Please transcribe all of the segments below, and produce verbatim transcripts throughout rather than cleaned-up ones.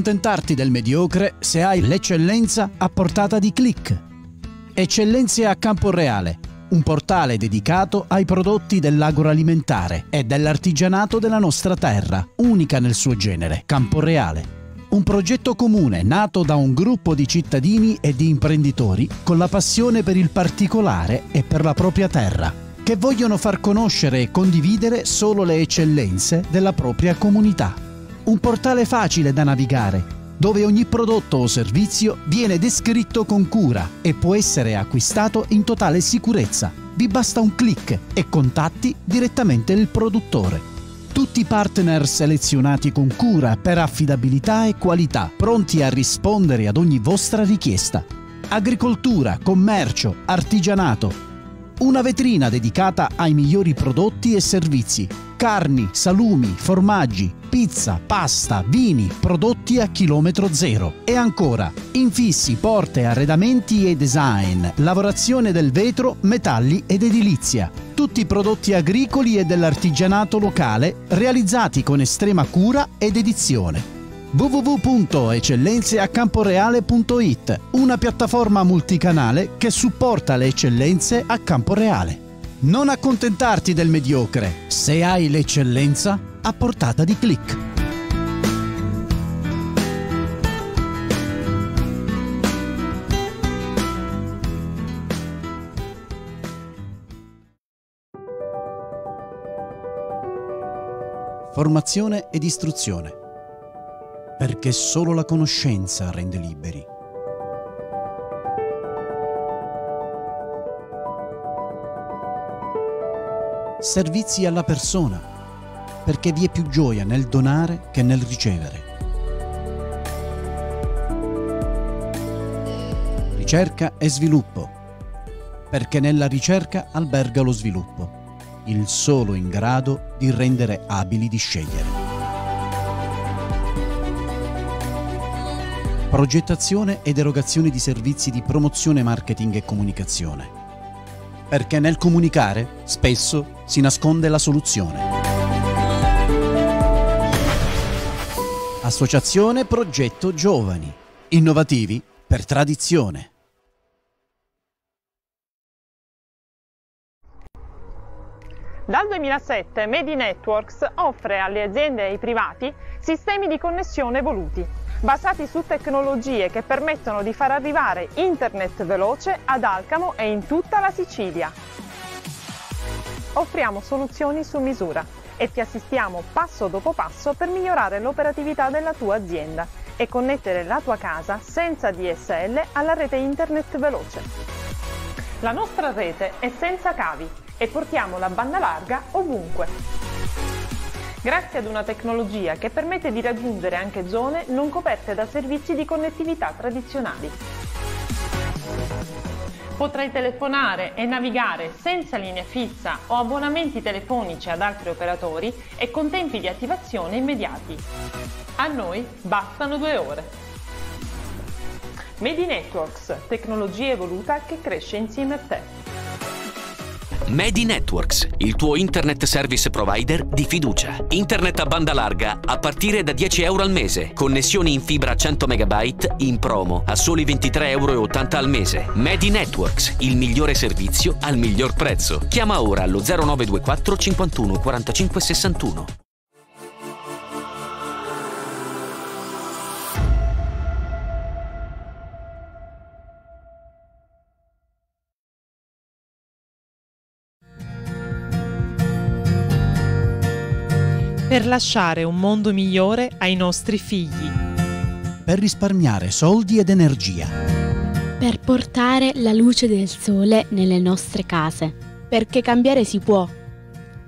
accontentarti del mediocre se hai l'eccellenza a portata di click. Eccellenze a Camporeale, un portale dedicato ai prodotti dell'agroalimentare e dell'artigianato della nostra terra, unica nel suo genere, Camporeale. Un progetto comune nato da un gruppo di cittadini e di imprenditori con la passione per il particolare e per la propria terra, che vogliono far conoscere e condividere solo le eccellenze della propria comunità. Un portale facile da navigare, dove ogni prodotto o servizio viene descritto con cura e può essere acquistato in totale sicurezza. Vi basta un click e contatti direttamente il produttore. Tutti partner selezionati con cura per affidabilità e qualità, pronti a rispondere ad ogni vostra richiesta. Agricoltura, commercio, artigianato. Una vetrina dedicata ai migliori prodotti e servizi. Carni, salumi, formaggi, pizza, pasta, vini, prodotti a chilometro zero. E ancora, infissi, porte, arredamenti e design, lavorazione del vetro, metalli ed edilizia. Tutti i prodotti agricoli e dell'artigianato locale realizzati con estrema cura ed dedizione. w w w punto eccellenze a camporeale punto it, una piattaforma multicanale che supporta le eccellenze a Camporeale. Non accontentarti del mediocre, se hai l'eccellenza a portata di click. Formazione ed istruzione, perché solo la conoscenza rende liberi. Servizi alla persona, perché vi è più gioia nel donare che nel ricevere. Ricerca e sviluppo, perché nella ricerca alberga lo sviluppo, il solo in grado di rendere abili di scegliere. Progettazione ed erogazione di servizi di promozione, marketing e comunicazione, perché nel comunicare spesso si nasconde la soluzione. Associazione Progetto Giovani. Innovativi per tradizione. Dal duemilasette Medi Networks offre alle aziende e ai privati sistemi di connessione evoluti, basati su tecnologie che permettono di far arrivare internet veloce ad Alcamo e in tutta la Sicilia. Offriamo soluzioni su misura e ti assistiamo passo dopo passo per migliorare l'operatività della tua azienda e connettere la tua casa senza D S L alla rete internet veloce. La nostra rete è senza cavi e portiamo la banda larga ovunque, grazie ad una tecnologia che permette di raggiungere anche zone non coperte da servizi di connettività tradizionali. Potrai telefonare e navigare senza linea fissa o abbonamenti telefonici ad altri operatori e con tempi di attivazione immediati. A noi bastano due ore. Medi Networks, tecnologia evoluta che cresce insieme a te. Medi Networks, il tuo internet service provider di fiducia. Internet a banda larga a partire da dieci euro al mese. Connessioni in fibra cento megabyte in promo a soli ventitré virgola ottanta euro al mese. Medi Networks, il migliore servizio al miglior prezzo. Chiama ora allo zero nove due quattro cinquantuno quarantacinque sessantuno. Per lasciare un mondo migliore ai nostri figli. Per risparmiare soldi ed energia. Per portare la luce del sole nelle nostre case. Perché cambiare si può.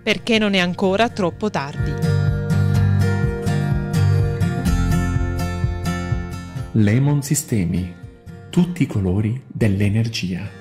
Perché non è ancora troppo tardi. Lemon Sistemi. Tutti i colori dell'energia.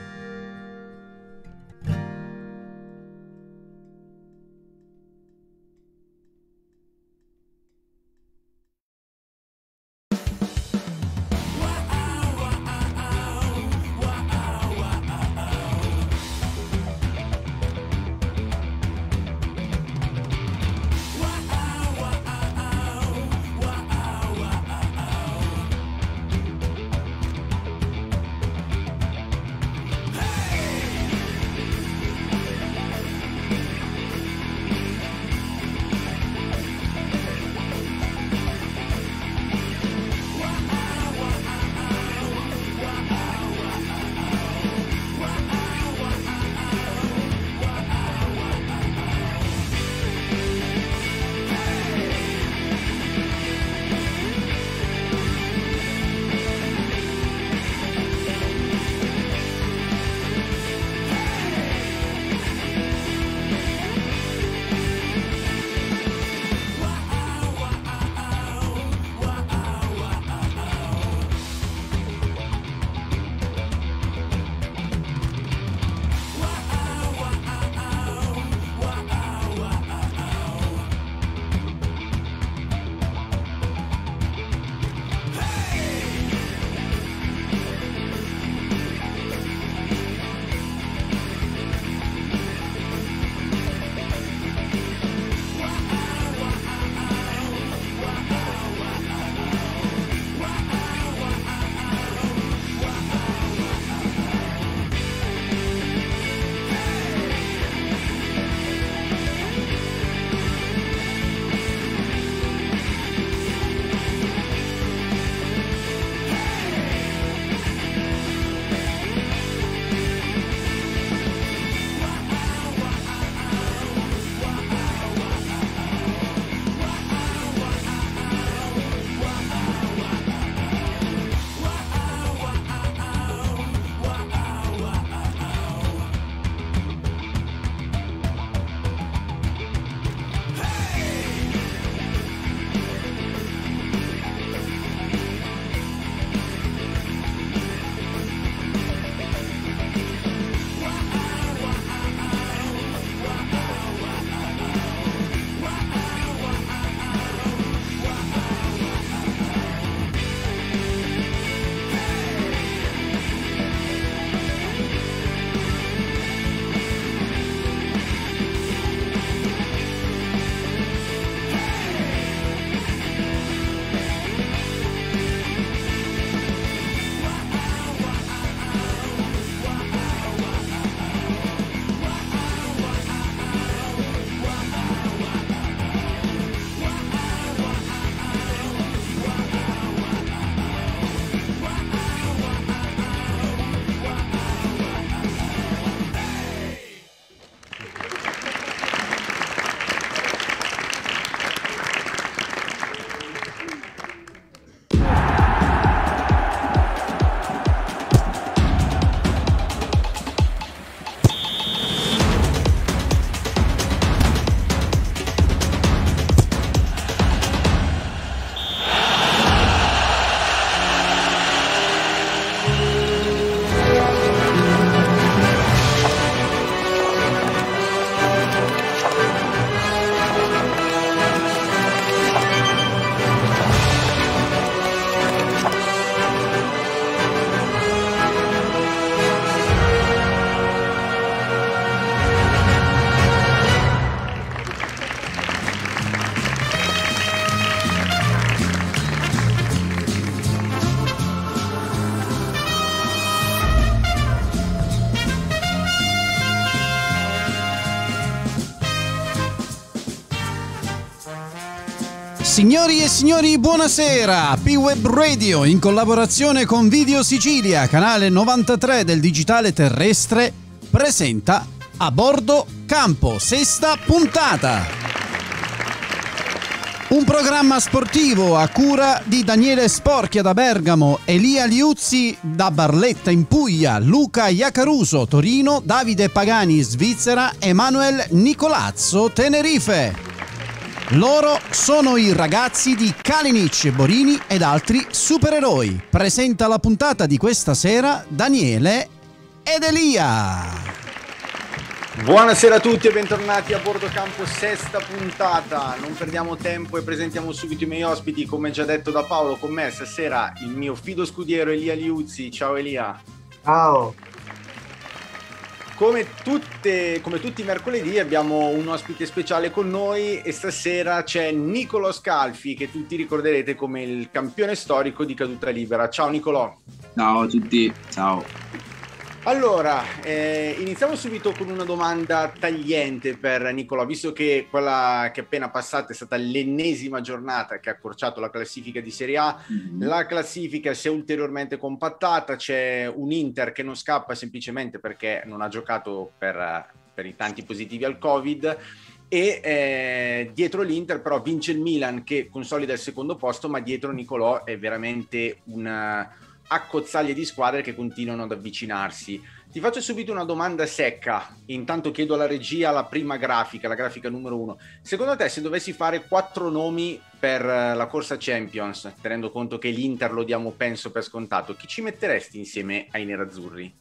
Signori e signori, buonasera. P-Web Radio in collaborazione con Video Sicilia, canale novantatré del digitale terrestre, presenta A Bordo Campo, sesta puntata. Un programma sportivo a cura di Daniele Sporchia da Bergamo, Elia Liuzzi da Barletta in Puglia, Luca Iacaruso Torino, Davide Pagani Svizzera, Emanuel Nicolazzo Tenerife. Loro sono i ragazzi di Kalinic Borini ed altri supereroi. Presenta la puntata di questa sera Daniele ed Elia. Buonasera a tutti e bentornati a Bordo Campo, sesta puntata. Non perdiamo tempo e presentiamo subito i miei ospiti. Come già detto da Paolo, con me stasera il mio fido scudiero Elia Liuzzi. Ciao Elia. Ciao. Come, tutte, come tutti i mercoledì abbiamo un ospite speciale con noi e stasera c'è Nicolò Scalfi, che tutti ricorderete come il campione storico di Caduta Libera. Ciao Nicolò. Ciao a tutti, ciao. Allora, eh, iniziamo subito con una domanda tagliente per Nicolò, visto che quella che è appena passata è stata l'ennesima giornata che ha accorciato la classifica di Serie A. Mm-hmm. La classifica si è ulteriormente compattata, c'è un Inter che non scappa semplicemente perché non ha giocato per, per i tanti positivi al Covid, e eh, dietro l'Inter però vince il Milan, che consolida il secondo posto, ma dietro, Nicolò, è veramente una accozzaglie di squadre che continuano ad avvicinarsi. Ti faccio subito una domanda secca, intanto chiedo alla regia la prima grafica, la grafica numero uno. Secondo te, se dovessi fare quattro nomi per la corsa Champions, tenendo conto che l'Inter lo diamo penso per scontato, chi ci metteresti insieme ai nerazzurri?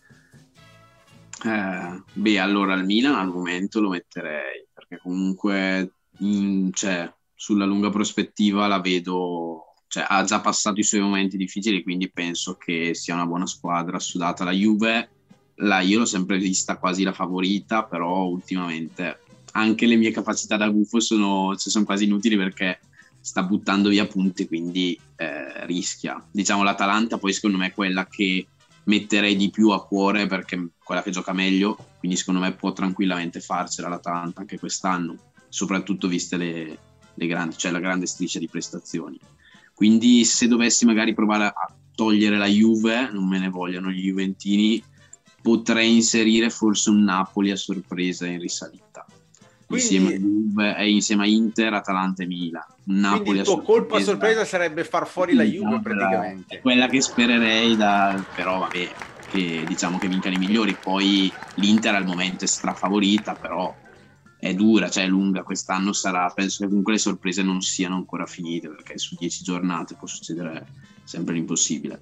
Eh, beh, allora il Milan al momento lo metterei, perché comunque mh, cioè, sulla lunga prospettiva la vedo... Cioè, ha già passato i suoi momenti difficili, quindi penso che sia una buona squadra sudata. La Juve, la, io l'ho sempre vista quasi la favorita, però ultimamente anche le mie capacità da gufo sono, cioè, sono quasi inutili, perché sta buttando via punti, quindi eh, rischia. Diciamo l'Atalanta poi secondo me è quella che metterei di più a cuore, perché è quella che gioca meglio, quindi secondo me può tranquillamente farcela l'Atalanta anche quest'anno, soprattutto viste le, le grandi, cioè la grande striscia di prestazioni. Quindi se dovessi magari provare a togliere la Juve, non me ne vogliono gli juventini, potrei inserire forse un Napoli a sorpresa in risalita. Quindi, insieme a Juve e insieme a Inter, Atalanta e Milan. Napoli, il tuo a colpo a sorpresa sarebbe far fuori la Juve, no, praticamente. È quella che spererei, da, però vabbè, che diciamo che vincano i migliori. Poi l'Inter al momento è strafavorita, però è dura, cioè è lunga, quest'anno sarà, penso che comunque le sorprese non siano ancora finite, perché su dieci giornate può succedere sempre l'impossibile.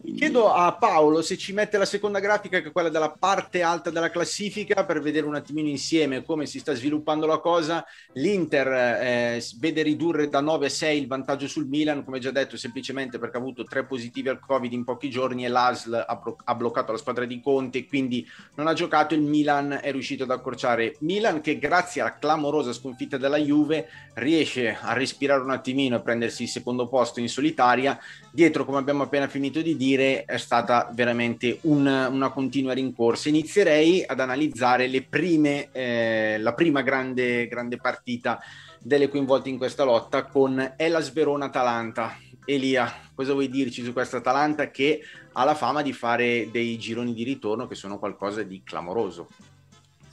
Quindi... Chiedo a Paolo se ci mette la seconda grafica, che è quella della parte alta della classifica, per vedere un attimino insieme come si sta sviluppando la cosa. L'Inter eh, vede ridurre da nove a sei il vantaggio sul Milan, come già detto, semplicemente perché ha avuto tre positivi al Covid in pochi giorni e l'A S L ha, bro- ha bloccato la squadra di Conte, quindi non ha giocato. Il Milan è riuscito ad accorciare, Milan che grazie alla clamorosa sconfitta della Juve riesce a respirare un attimino e prendersi il secondo posto in solitaria. Dietro, come abbiamo appena finito di dire, è stata veramente un, una continua rincorsa. Inizierei ad analizzare le prime, eh, la prima grande, grande partita delle coinvolte in questa lotta, con Hellas Verona-Atalanta. Elia, cosa vuoi dirci su questa Atalanta che ha la fama di fare dei gironi di ritorno che sono qualcosa di clamoroso?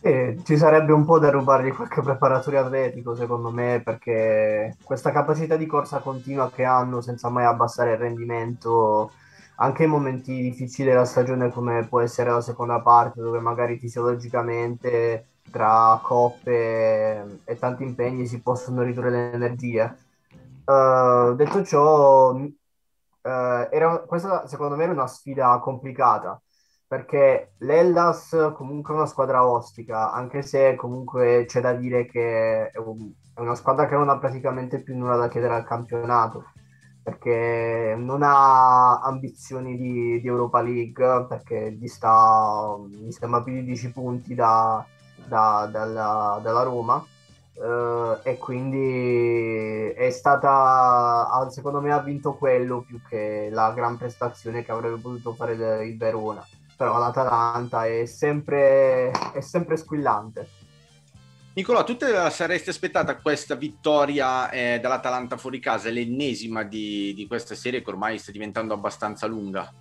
Sì, ci sarebbe un po' da rubargli qualche preparatore atletico, secondo me, perché questa capacità di corsa continua che hanno senza mai abbassare il rendimento, anche in momenti difficili della stagione come può essere la seconda parte, dove magari fisiologicamente tra coppe e tanti impegni si possono ridurre le energie. Uh, detto ciò, uh, era, questa secondo me era una sfida complicata, perché l'Hellas comunque è una squadra ostica, anche se comunque c'è da dire che è, un, è una squadra che non ha praticamente più nulla da chiedere al campionato, perché non ha ambizioni di, di Europa League, perché gli sta, mi sembra, più di dieci punti da, da, dalla, dalla Roma, eh, e quindi è stata, secondo me ha vinto quello più che la gran prestazione che avrebbe potuto fare il, il Verona. Però l'Atalanta è sempre, è sempre squillante. Nicolò, tu te la saresti aspettata questa vittoria eh, dall'Atalanta fuori casa, l'ennesima di, di questa serie che ormai sta diventando abbastanza lunga?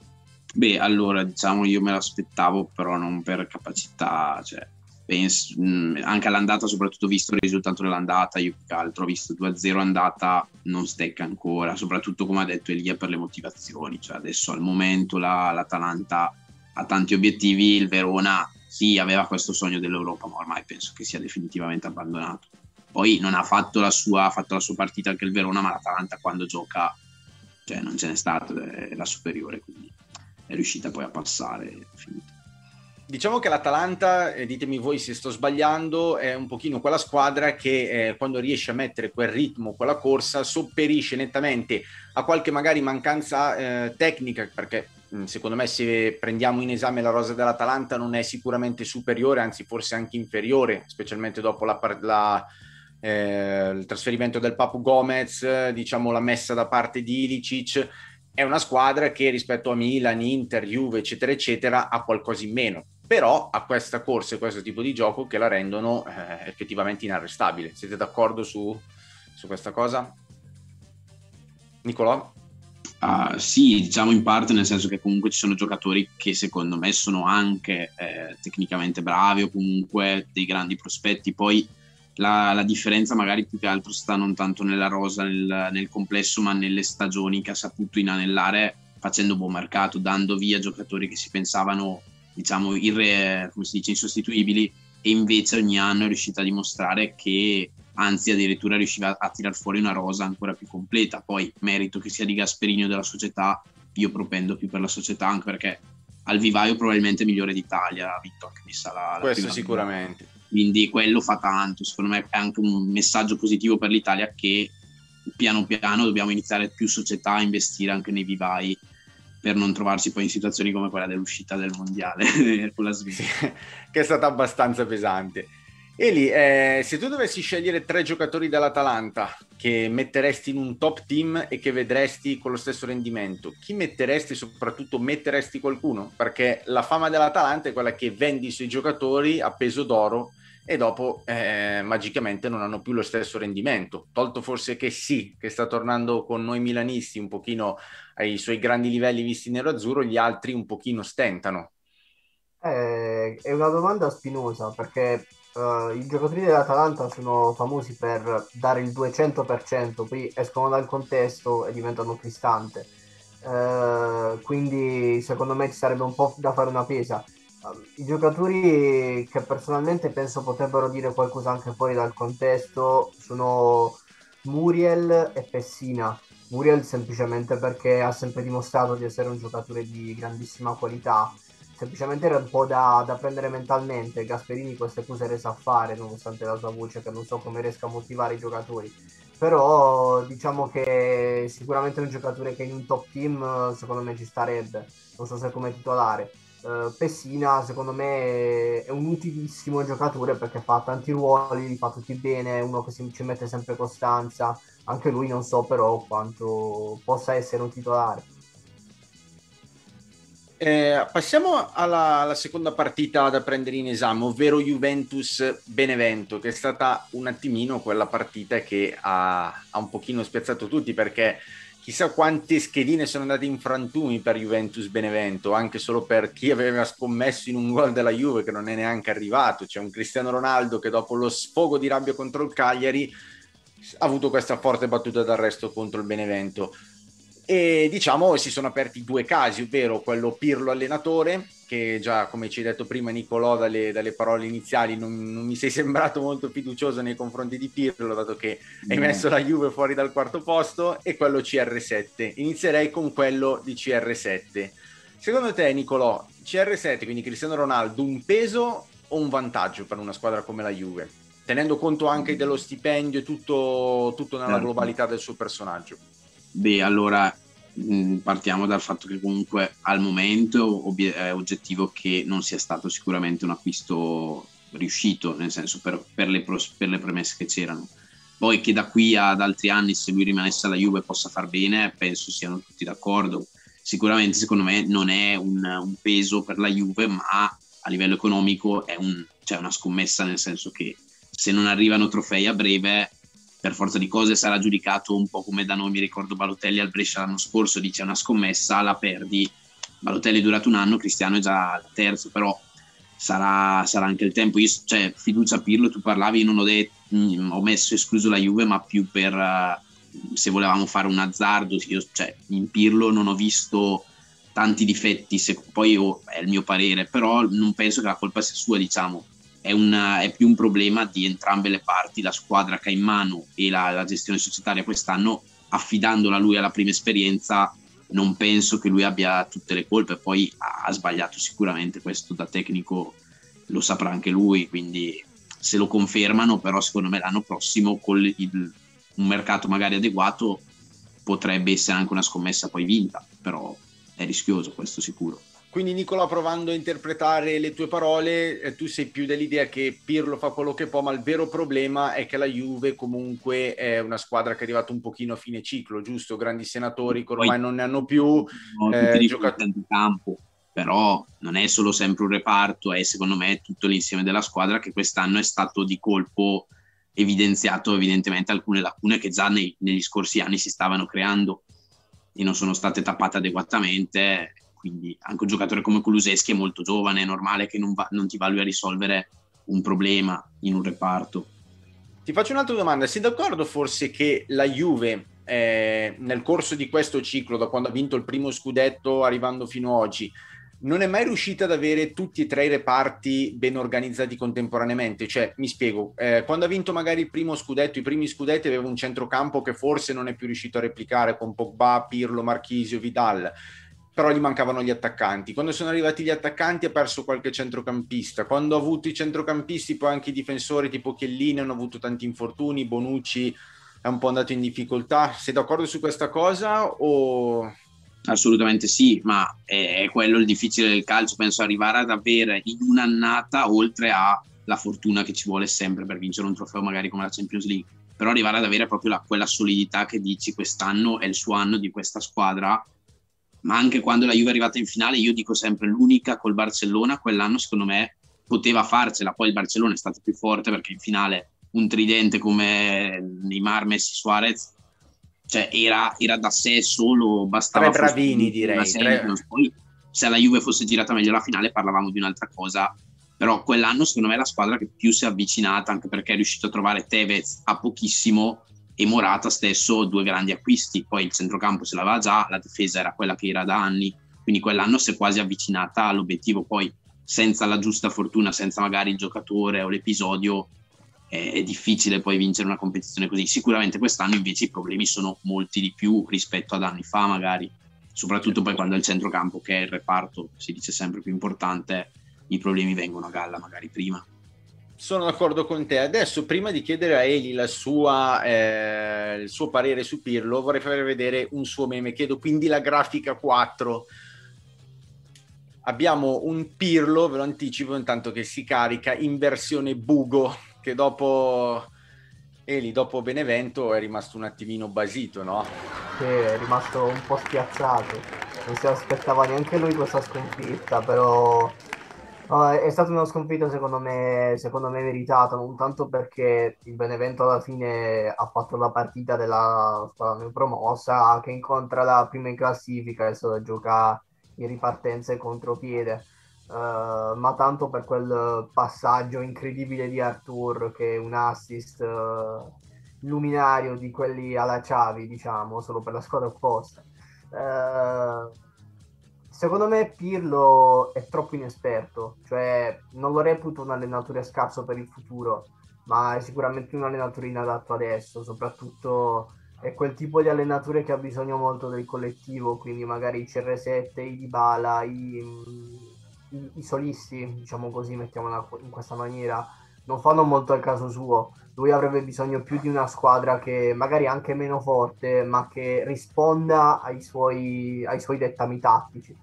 Beh, allora, diciamo, io me l'aspettavo, però non per capacità, cioè, penso, mh, anche all'andata, soprattutto visto il risultato dell'andata, io più che altro ho visto due a zero andata, non stecca ancora, soprattutto come ha detto Elia per le motivazioni, cioè adesso al momento la, l'Atalanta ha tanti obiettivi, il Verona... Sì, aveva questo sogno dell'Europa, ma ormai penso che sia definitivamente abbandonato. Poi non ha fatto la sua, ha fatto la sua partita anche il Verona, ma l'Atalanta quando gioca, cioè non ce n'è stata, è la superiore, quindi è riuscita poi a passare. È finita. Diciamo che l'Atalanta, eh, ditemi voi se sto sbagliando, è un pochino quella squadra che eh, quando riesce a mettere quel ritmo, quella corsa, sopperisce nettamente a qualche magari mancanza eh, tecnica, perché... Secondo me, se prendiamo in esame la rosa dell'Atalanta, non è sicuramente superiore, anzi forse anche inferiore, specialmente dopo la, la, eh, il trasferimento del Papu Gomez, diciamo la messa da parte di Ilicic. È una squadra che rispetto a Milan, Inter, Juve, eccetera, eccetera, ha qualcosa in meno. Però ha questa corsa e questo tipo di gioco che la rendono eh, effettivamente inarrestabile. Siete d'accordo su, su questa cosa? Nicolò? Uh, sì, diciamo in parte, nel senso che comunque ci sono giocatori che secondo me sono anche eh, tecnicamente bravi o comunque dei grandi prospetti. Poi la, la differenza magari più che altro sta non tanto nella rosa, nel, nel complesso, ma nelle stagioni che ha saputo inanellare facendo buon mercato, dando via giocatori che si pensavano, diciamo, irre, come si dice, insostituibili, e invece ogni anno è riuscita a dimostrare che... anzi addirittura riusciva a tirar fuori una rosa ancora più completa. Poi merito che sia di Gasperini o della società, io propendo più per la società, anche perché al vivaio probabilmente migliore d'Italia ha vinto anche messa la, questo la sicuramente prima. Quindi quello fa tanto, secondo me è anche un messaggio positivo per l'Italia, che piano piano dobbiamo iniziare più società a investire anche nei vivai per non trovarsi poi in situazioni come quella dell'uscita del mondiale con la Svizzera, che è stata abbastanza pesante. Eli, eh, se tu dovessi scegliere tre giocatori dall'Atalanta che metteresti in un top team e che vedresti con lo stesso rendimento, chi metteresti e soprattutto metteresti qualcuno? Perché la fama dell'Atalanta è quella che vendi i suoi giocatori a peso d'oro e dopo eh, magicamente non hanno più lo stesso rendimento. Tolto forse che sì, che sta tornando con noi milanisti un pochino ai suoi grandi livelli visti nero-azzurro, gli altri un pochino stentano. Eh, è una domanda spinosa perché... Uh, i giocatori dell'Atalanta sono famosi per dare il duecento per cento, poi escono dal contesto e diventano cristante, uh, quindi secondo me ci sarebbe un po' da fare una pesa. Uh, i giocatori che personalmente penso potrebbero dire qualcosa anche fuori dal contesto sono Muriel e Pessina. Muriel semplicemente perché ha sempre dimostrato di essere un giocatore di grandissima qualità, semplicemente era un po' da, da prendere mentalmente. Gasperini queste cose resa a fare, nonostante la sua voce, che non so come riesca a motivare i giocatori, però diciamo che sicuramente è un giocatore che in un top team secondo me ci starebbe, non so se come titolare. uh, Pessina secondo me è un utilissimo giocatore perché fa tanti ruoli, li fa tutti bene, uno che si, ci mette sempre costanza, anche lui non so però quanto possa essere un titolare. Eh, passiamo alla, alla seconda partita da prendere in esame, ovvero Juventus-Benevento, che è stata un attimino quella partita che ha, ha un pochino spiazzato tutti, perché chissà quante schedine sono andate in frantumi per Juventus-Benevento, anche solo per chi aveva scommesso in un gol della Juve che non è neanche arrivato. C'è un Cristiano Ronaldo che dopo lo sfogo di rabbia contro il Cagliari ha avuto questa forte battuta d'arresto contro il Benevento. E diciamo si sono aperti due casi, ovvero quello Pirlo allenatore, che già come ci hai detto prima Nicolò dalle, dalle parole iniziali non, non mi sei sembrato molto fiducioso nei confronti di Pirlo, dato che hai messo la Juve fuori dal quarto posto, e quello C R sette. Inizierei con quello di C R sette. Secondo te Nicolò, C R sette, quindi Cristiano Ronaldo, un peso o un vantaggio per una squadra come la Juve? Tenendo conto anche dello stipendio e tutto, tutto nella globalità del suo personaggio. Beh, allora partiamo dal fatto che comunque al momento ob- è oggettivo che non sia stato sicuramente un acquisto riuscito, nel senso per, per, le, pros- per le premesse che c'erano. Poi che da qui ad altri anni, se lui rimanesse alla Juve, possa far bene, penso siano tutti d'accordo. Sicuramente secondo me non è un, un peso per la Juve, ma a livello economico è un, cioè una scommessa, nel senso che se non arrivano trofei a breve, per forza di cose sarà giudicato un po' come da noi. Mi ricordo Balotelli al Brescia l'anno scorso, dice una scommessa, la perdi. Balotelli è durato un anno, Cristiano è già il terzo, però sarà, sarà anche il tempo. Io, cioè, fiducia Pirlo, tu parlavi, io non ho detto, mh, ho messo escluso la Juve, ma più per uh, se volevamo fare un azzardo. Io, cioè, in Pirlo non ho visto tanti difetti, se, poi oh, è il mio parere, però non penso che la colpa sia sua, diciamo. È, una, è più un problema di entrambe le parti, la squadra che ha in mano e la, la gestione societaria quest'anno. Affidandola a lui alla prima esperienza, non penso che lui abbia tutte le colpe. Poi ha, ha sbagliato sicuramente, questo da tecnico lo saprà anche lui, quindi se lo confermano, però secondo me l'anno prossimo con il, un mercato magari adeguato potrebbe essere anche una scommessa poi vinta, però è rischioso questo sicuro. Quindi Nicolò, provando a interpretare le tue parole, tu sei più dell'idea che Pirlo fa quello che può, ma il vero problema è che la Juve comunque è una squadra che è arrivata un pochino a fine ciclo, giusto? Grandi senatori che ormai poi non ne hanno più, no, eh, giocatori di campo, però non è solo sempre un reparto, è secondo me tutto l'insieme della squadra che quest'anno è stato di colpo evidenziato evidentemente alcune lacune che già nei, negli scorsi anni si stavano creando e non sono state tappate adeguatamente. Quindi anche un giocatore come Kulusevski è molto giovane, è normale che non, va, non ti va lui a risolvere un problema in un reparto. Ti faccio un'altra domanda. Sei d'accordo forse che la Juve eh, nel corso di questo ciclo, da quando ha vinto il primo scudetto arrivando fino ad oggi, non è mai riuscita ad avere tutti e tre i reparti ben organizzati contemporaneamente? Cioè, mi spiego, eh, quando ha vinto magari il primo scudetto, i primi scudetti, aveva un centrocampo che forse non è più riuscito a replicare con Pogba, Pirlo, Marchisio, Vidal, però gli mancavano gli attaccanti. Quando sono arrivati gli attaccanti ha perso qualche centrocampista, quando ha avuto i centrocampisti poi anche i difensori tipo Chiellini hanno avuto tanti infortuni, Bonucci è un po' andato in difficoltà. Sei d'accordo su questa cosa? O... Assolutamente sì, ma è quello il difficile del calcio, penso, arrivare ad avere in un'annata, oltre alla fortuna che ci vuole sempre per vincere un trofeo magari come la Champions League, però arrivare ad avere proprio la, quella solidità che dici quest'anno è il suo anno di questa squadra. Ma anche quando la Juve è arrivata in finale, io dico sempre l'unica col Barcellona, quell'anno secondo me poteva farcela, poi il Barcellona è stato più forte perché in finale un tridente come Neymar, Messi, Suarez, cioè era, era da sé solo, bastava... Tre bravini direi. Tre... Poi, se la Juve fosse girata meglio la finale parlavamo di un'altra cosa, però quell'anno secondo me è la squadra che più si è avvicinata, anche perché è riuscito a trovare Tevez a pochissimo e Morata stesso, due grandi acquisti. Poi il centrocampo se l'aveva già, la difesa era quella che era da anni, quindi quell'anno si è quasi avvicinata all'obiettivo. Poi senza la giusta fortuna, senza magari il giocatore o l'episodio, eh, è difficile poi vincere una competizione così. Sicuramente quest'anno invece i problemi sono molti di più rispetto ad anni fa magari, soprattutto poi quando è il centrocampo che è il reparto, si dice sempre, più importante, i problemi vengono a galla magari prima. Sono d'accordo con te. Adesso, prima di chiedere a Eli la sua, eh, il suo parere su Pirlo, vorrei far vedere un suo meme. Chiedo quindi la grafica quattro. Abbiamo un Pirlo, ve lo anticipo intanto, che si carica in versione bugo, che dopo Eli, dopo Benevento, è rimasto un attimino basito, no? Che è rimasto un po' spiazzato. Non si aspettava neanche lui questa sconfitta, però... No, è stato uno sconfitto secondo me, secondo me meritato, non tanto perché il Benevento alla fine ha fatto la partita della squadra promossa che incontra la prima in classifica e solo gioca in ripartenza e contropiede, uh, ma tanto per quel passaggio incredibile di Arthur, che è un assist uh, luminario di quelli alla Xavi, diciamo, solo per la squadra opposta. Uh, Secondo me Pirlo è troppo inesperto, cioè non lo reputo un allenatore scarso per il futuro, ma è sicuramente un allenatore inadatto adesso, soprattutto è quel tipo di allenatore che ha bisogno molto del collettivo, quindi magari i C R sette, i Dybala, i, i, i solisti, diciamo così, mettiamola in questa maniera, non fanno molto al caso suo. Lui avrebbe bisogno più di una squadra che magari anche meno forte, ma che risponda ai suoi, ai suoi dettami tattici.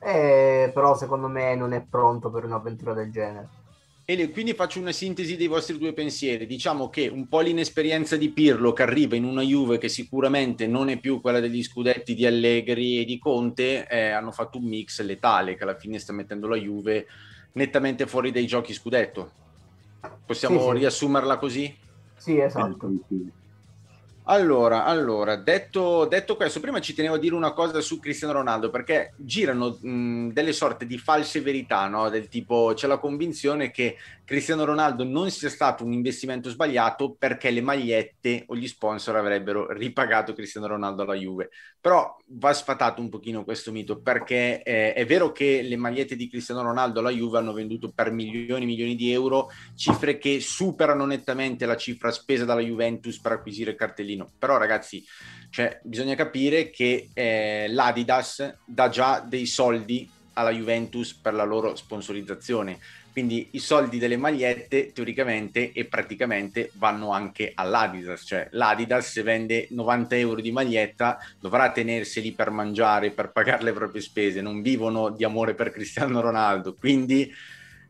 E, però secondo me non è pronto per un'avventura del genere. E quindi faccio una sintesi dei vostri due pensieri. Diciamo che un po' l'inesperienza di Pirlo, che arriva in una Juve che sicuramente non è più quella degli scudetti di Allegri e di Conte, eh, hanno fatto un mix letale che alla fine sta mettendo la Juve nettamente fuori dai giochi scudetto. Possiamo sì, sì. riassumerla così? Sì, esatto. Allora, allora detto, detto questo, prima ci tenevo a dire una cosa su Cristiano Ronaldo, perché girano mh, delle sorte di false verità, no? Del tipo, c'è la convinzione che Cristiano Ronaldo non sia stato un investimento sbagliato perché le magliette o gli sponsor avrebbero ripagato Cristiano Ronaldo alla Juve. Però va sfatato un pochino questo mito, perché eh, è vero che le magliette di Cristiano Ronaldo alla Juve hanno venduto per milioni e milioni di euro, cifre che superano nettamente la cifra spesa dalla Juventus per acquisire cartellini. Però ragazzi, cioè, bisogna capire che eh, l'Adidas dà già dei soldi alla Juventus per la loro sponsorizzazione, quindi i soldi delle magliette teoricamente e praticamente vanno anche all'Adidas, cioè l'Adidas se vende novanta euro di maglietta dovrà tenerseli per mangiare, per pagare le proprie spese, non vivono di amore per Cristiano Ronaldo, quindi...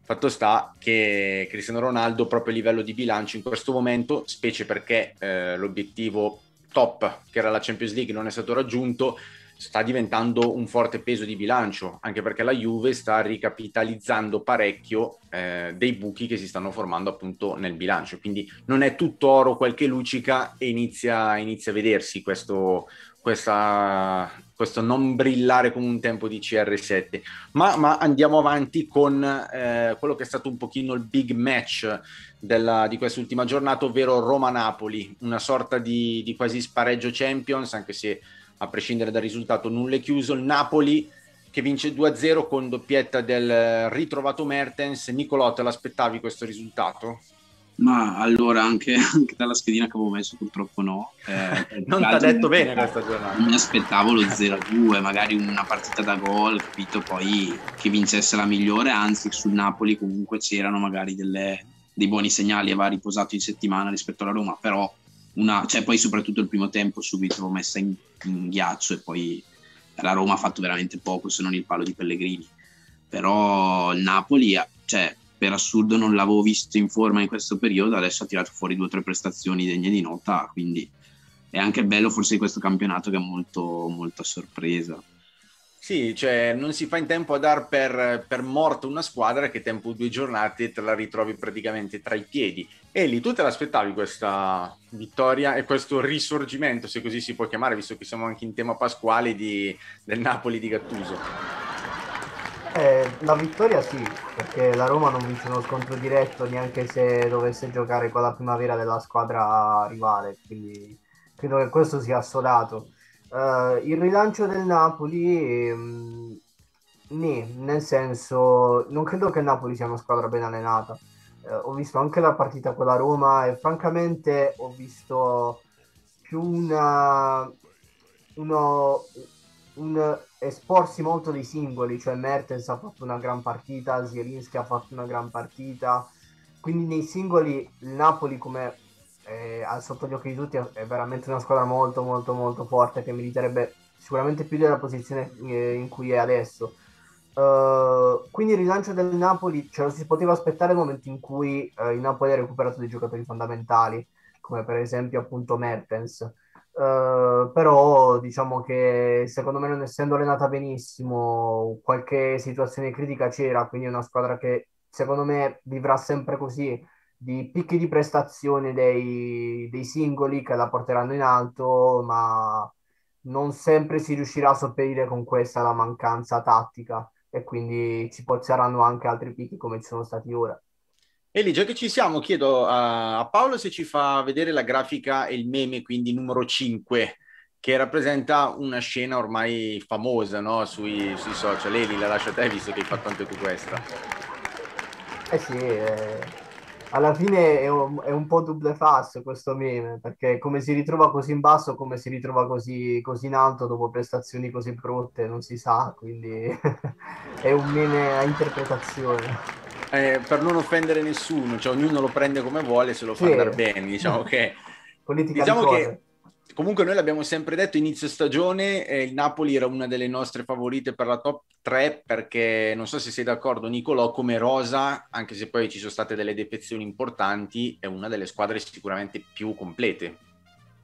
Fatto sta che Cristiano Ronaldo proprio a livello di bilancio in questo momento, specie perché eh, l'obiettivo top che era la Champions League non è stato raggiunto, sta diventando un forte peso di bilancio, anche perché la Juve sta ricapitalizzando parecchio eh, dei buchi che si stanno formando appunto nel bilancio, quindi non è tutto oro quel che luccica e inizia, inizia a vedersi questo... Questa, questo non brillare come un tempo di C R sette, ma, ma andiamo avanti con eh, quello che è stato un pochino il big match della, di quest'ultima giornata, ovvero Roma-Napoli, una sorta di, di quasi spareggio Champions, anche se a prescindere dal risultato nulla è chiuso. Il Napoli che vince due a zero con doppietta del ritrovato Mertens. Nicolò, te l'aspettavi questo risultato? Ma allora anche, anche dalla schedina che avevo messo purtroppo no. Eh, non ti ha detto bene questa giornata. Mi aspettavo lo zero a due, magari una partita da gol, capito? Poi che vincesse la migliore, anzi sul Napoli comunque c'erano magari delle, dei buoni segnali, aveva riposato in settimana rispetto alla Roma, però una, cioè poi soprattutto il primo tempo subito messa in, in ghiaccio e poi la Roma ha fatto veramente poco se non il palo di Pellegrini. Però il Napoli, cioè... per assurdo non l'avevo visto in forma in questo periodo, adesso ha tirato fuori due o tre prestazioni degne di nota, quindi è anche bello forse di questo campionato che è molto, molto a sorpresa. Sì, cioè non si fa in tempo a dar per, per morta una squadra che tempo due giornate te la ritrovi praticamente tra i piedi. Eli, tu te l'aspettavi questa vittoria e questo risorgimento, se così si può chiamare, visto che siamo anche in tema pasquale, di, del Napoli di Gattuso? Eh, la vittoria sì, perché la Roma non vince uno scontro diretto neanche se dovesse giocare con la primavera della squadra rivale, quindi credo che questo sia assodato. Uh, il rilancio del Napoli mh, né, nel senso non credo che il Napoli sia una squadra ben allenata. Uh, ho visto anche la partita con la Roma e francamente ho visto più una uno un esporsi molto dei singoli, cioè Mertens ha fatto una gran partita, Zielinski ha fatto una gran partita, quindi nei singoli il Napoli, come eh, sotto gli occhi di tutti, è veramente una squadra molto molto molto forte che meriterebbe sicuramente più della posizione eh, in cui è adesso. Uh, quindi il rilancio del Napoli ce lo si poteva aspettare nel momento in cui eh, il Napoli ha recuperato dei giocatori fondamentali come per esempio appunto Mertens. Uh, però diciamo che secondo me, non essendo allenata benissimo, qualche situazione critica c'era, quindi è una squadra che secondo me vivrà sempre così di picchi di prestazione dei, dei singoli che la porteranno in alto, ma non sempre si riuscirà a sopperire con questa la mancanza tattica e quindi ci saranno anche altri picchi come ci sono stati ora. Eli, già che ci siamo, chiedo a Paolo se ci fa vedere la grafica e il meme, quindi numero cinque, che rappresenta una scena ormai famosa, no? sui, sui social. Eli, la lascio a te, visto che hai fatto anche tu questa. Eh sì, eh, alla fine è un, è un po' double falso questo meme, perché come si ritrova così in basso, come si ritrova così, così in alto, dopo prestazioni così brutte, non si sa, quindi è un meme a interpretazione. Eh, per non offendere nessuno, cioè ognuno lo prende come vuole, se lo fa sì. andare bene, diciamo che politica, diciamo che comunque noi l'abbiamo sempre detto, inizio stagione eh, il Napoli era una delle nostre favorite per la top tre, perché non so se sei d'accordo Nicolò, come rosa, anche se poi ci sono state delle defezioni importanti, è una delle squadre sicuramente più complete.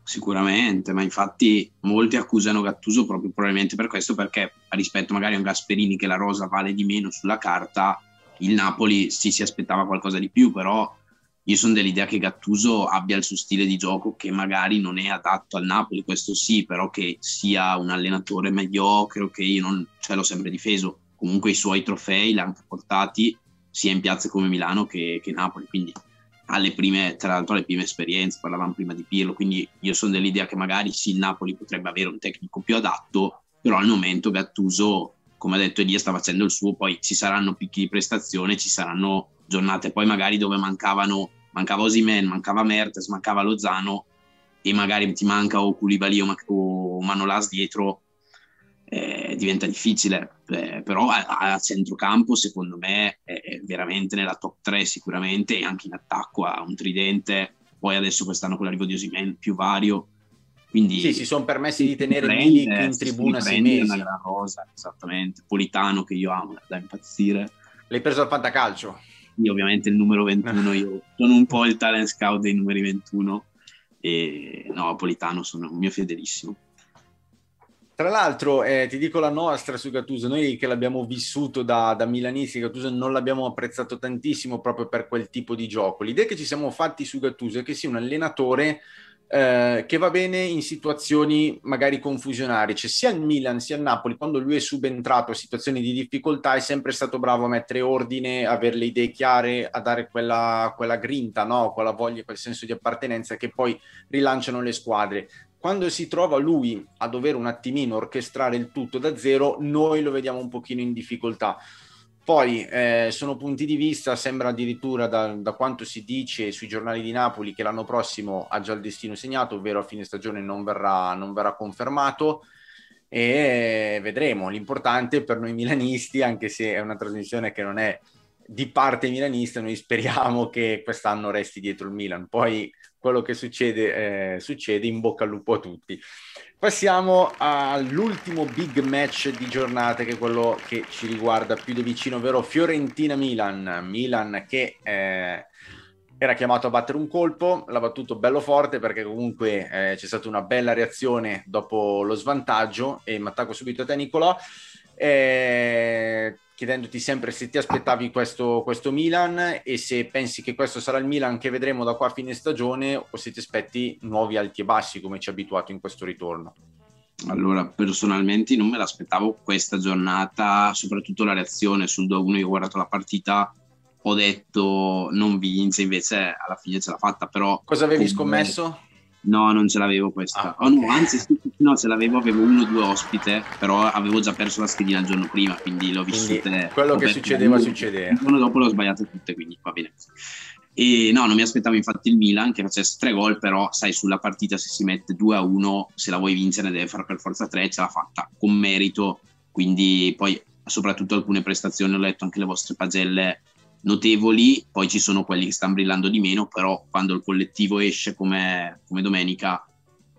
Sicuramente, ma infatti molti accusano Gattuso proprio probabilmente per questo, perché rispetto magari a un Gasperini che la rosa vale di meno sulla carta, il Napoli sì, si aspettava qualcosa di più, però Io sono dell'idea che Gattuso abbia il suo stile di gioco, che magari non è adatto al Napoli, questo sì, però che sia un allenatore mediocre, o che io non, cioè, l'ho sempre difeso. Comunque i suoi trofei li ha anche portati sia in piazze come Milano che, che Napoli, quindi alle prime, tra l'altro alle prime esperienze, parlavamo prima di Pirlo, quindi io sono dell'idea che magari sì, il Napoli potrebbe avere un tecnico più adatto, però al momento Gattuso, come ha detto Elia, sta facendo il suo, poi ci saranno picchi di prestazione, ci saranno giornate poi magari dove mancavano mancava Osimhen, mancava Mertens, mancava Lozano, e magari ti manca o Koulibaly o, o Manolas dietro, eh, diventa difficile, eh, però a, a centrocampo secondo me è veramente nella top tre sicuramente, e anche in attacco ha un tridente, poi adesso quest'anno con l'arrivo di Osimhen più vario, quindi sì, si sono permessi di tenere Milik in tribuna sei mesi, una gran cosa, esattamente. Politano, che io amo da impazzire, l'hai preso al fantacalcio. Io ovviamente il numero ventuno, io sono un po' il talent scout dei numeri ventuno, e no, Politano sono un mio fedelissimo. Tra l'altro eh, ti dico la nostra su Gattuso, noi che l'abbiamo vissuto da, da milanisti, Gattuso non l'abbiamo apprezzato tantissimo proprio per quel tipo di gioco. L'idea che ci siamo fatti su Gattuso è che sia un allenatore eh, che va bene in situazioni magari confusionarie, cioè sia al Milan sia al Napoli, quando lui è subentrato a situazioni di difficoltà è sempre stato bravo a mettere ordine, a avere le idee chiare, a dare quella, quella grinta, no? Quella voglia, quel senso di appartenenza che poi rilanciano le squadre. Quando si trova lui a dover un attimino orchestrare il tutto da zero, noi lo vediamo un pochino in difficoltà. Poi eh, sono punti di vista, sembra addirittura da, da quanto si dice sui giornali di Napoli che l'anno prossimo ha già il destino segnato, ovvero a fine stagione non verrà, non verrà confermato, e vedremo. L'importante per noi milanisti, anche se è una trasmissione che non è di parte milanista, noi speriamo che quest'anno resti dietro il Milan. Poi quello che succede, eh, succede, in bocca al lupo a tutti. Passiamo all'ultimo big match di giornata, che è quello che ci riguarda più da vicino, ovvero Fiorentina-Milan. Milan che eh, era chiamato a battere un colpo, l'ha battuto bello forte, perché comunque eh, c'è stata una bella reazione dopo lo svantaggio, e mi attacco subito a te, Nicolò, eh, chiedendoti sempre se ti aspettavi questo, questo Milan, e se pensi che questo sarà il Milan che vedremo da qua a fine stagione, o se ti aspetti nuovi alti e bassi come ci ha abituato in questo ritorno. Allora, personalmente non me l'aspettavo questa giornata, soprattutto la reazione sul due a uno. Io ho guardato la partita, ho detto non vince, invece alla fine ce l'ha fatta. Però cosa avevi scommesso? No, non ce l'avevo questa. Ah, okay. Oh, no, anzi, sì, no, ce l'avevo, avevo uno due ospite, però avevo già perso la schedina il giorno prima, quindi l'ho vissuta. Quello che succedeva, succedeva. Il giorno dopo l'ho sbagliato tutte, quindi va bene. E no, non mi aspettavo infatti il Milan che facesse tre gol, però sai, sulla partita se si mette due a uno, se la vuoi vincere deve fare per forza tre, ce l'ha fatta con merito, quindi poi soprattutto alcune prestazioni, ho letto anche le vostre pagelle, notevoli. Poi ci sono quelli che stanno brillando di meno, però quando il collettivo esce come, come domenica,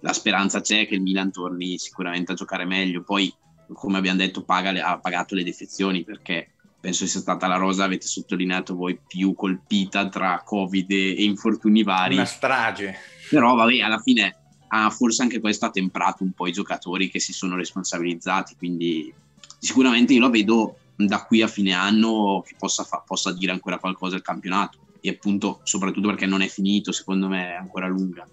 la speranza c'è che il Milan torni sicuramente a giocare meglio. Poi, come abbiamo detto, paga le, ha pagato le defezioni, perché penso sia stata la rosa, avete sottolineato voi, più colpita tra Covid e infortuni vari. Una strage. Però vabbè, alla fine ha forse anche questo ha temperato un po' i giocatori che si sono responsabilizzati, quindi sicuramente io la vedo da qui a fine anno che possa, fa, possa dire ancora qualcosa il campionato, e appunto soprattutto perché non è finito, secondo me è ancora lunga,